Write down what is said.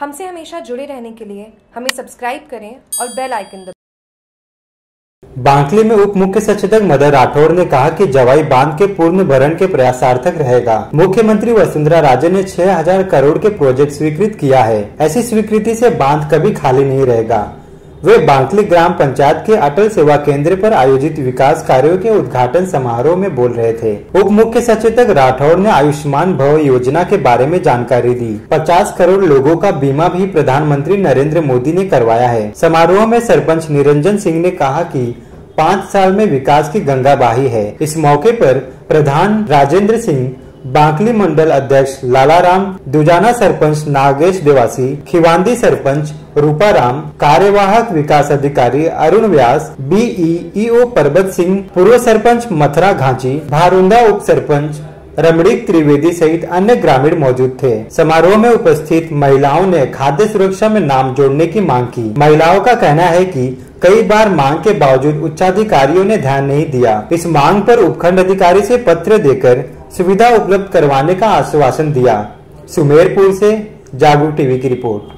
हमसे हमेशा जुड़े रहने के लिए हमें सब्सक्राइब करें और बेल आइकन दबाएं। बांकली में उप मुख्य सचेतक मदन राठौड़ ने कहा कि जवाई बांध के पूर्ण भरण के प्रयास सार्थक रहेगा। मुख्यमंत्री वसुंधरा राजे ने 6000 करोड़ के प्रोजेक्ट स्वीकृत किया है। ऐसी स्वीकृति से बांध कभी खाली नहीं रहेगा। वे बांकली ग्राम पंचायत के अटल सेवा केंद्र पर आयोजित विकास कार्यों के उद्घाटन समारोह में बोल रहे थे। उप मुख्य सचेतक राठौड़ ने आयुष्मान भव योजना के बारे में जानकारी दी। 50 करोड़ लोगों का बीमा भी प्रधानमंत्री नरेंद्र मोदी ने करवाया है। समारोह में सरपंच निरंजन सिंह ने कहा कि 5 साल में विकास की गंगा बही है। इस मौके पर प्रधान राजेंद्र सिंह, बांकली मंडल अध्यक्ष लाला राम दुजाना, सरपंच नागेश देवासी, खिवांदी सरपंच रूपा राम, कार्यवाहक विकास अधिकारी अरुण व्यास, बीईईओ पर्वत सिंह, पूर्व सरपंच मथुरा घांची, भारुंदा उप सरपंच रमणीक त्रिवेदी सहित अन्य ग्रामीण मौजूद थे। समारोह में उपस्थित महिलाओं ने खाद्य सुरक्षा में नाम जोड़ने की मांग की। महिलाओं का कहना है कि कई बार मांग के बावजूद उच्चाधिकारियों ने ध्यान नहीं दिया। इस मांग पर उपखंड अधिकारी से पत्र देकर सुविधा उपलब्ध करवाने का आश्वासन दिया। सुमेरपुर से जागृत टीवी की रिपोर्ट।